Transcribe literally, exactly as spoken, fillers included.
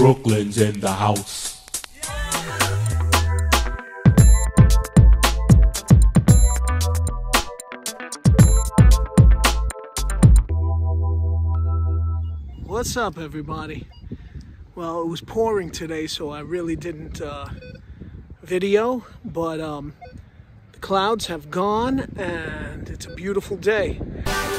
Brooklyn's in the house. What's up, everybody? Well, it was pouring today, so I really didn't uh, video, but um, the clouds have gone and it's a beautiful day.